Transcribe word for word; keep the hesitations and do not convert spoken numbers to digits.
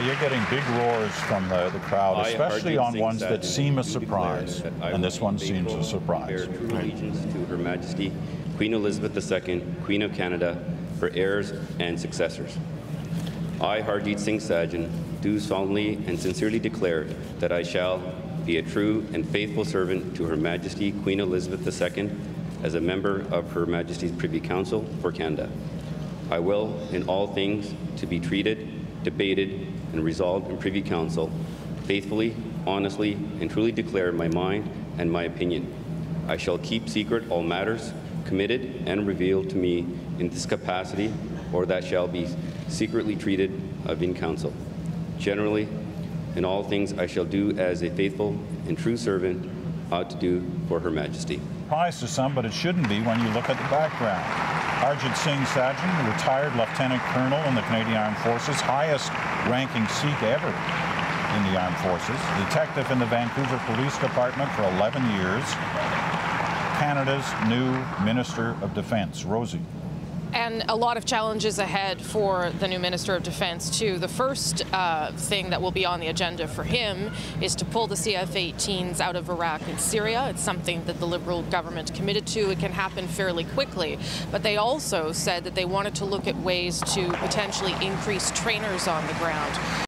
Yeah, you're getting big roars from the, the crowd, especially on ones that seem a surprise, and this one seems a surprise. Bear true allegiance to Her Majesty Queen Elizabeth the Second, Queen of Canada, her heirs and successors. I, Harjit Singh Sajjan, do solemnly and sincerely declare that I shall be a true and faithful servant to Her Majesty Queen Elizabeth the Second as a member of Her Majesty's Privy Council for Canada. I will, in all things, to be treated, debated, and resolved in Privy Council, faithfully, honestly, and truly declare my mind and my opinion. I shall keep secret all matters committed and revealed to me in this capacity or that shall be secretly treated of in council. Generally, in all things I shall do as a faithful and true servant ought to do for Her Majesty. Surprise to some, but it shouldn't be when you look at the background. Harjit Singh Sajjan, retired Lieutenant Colonel in the Canadian Armed Forces, highest ranking Sikh ever in the Armed Forces, detective in the Vancouver Police Department for eleven years, Canada's new Minister of Defence. Rosie. And a lot of challenges ahead for the new Minister of Defense, too. The first uh, thing that will be on the agenda for him is to pull the C F eighteens out of Iraq and Syria. It's something that the Liberal government committed to. It can happen fairly quickly. But they also said that they wanted to look at ways to potentially increase trainers on the ground.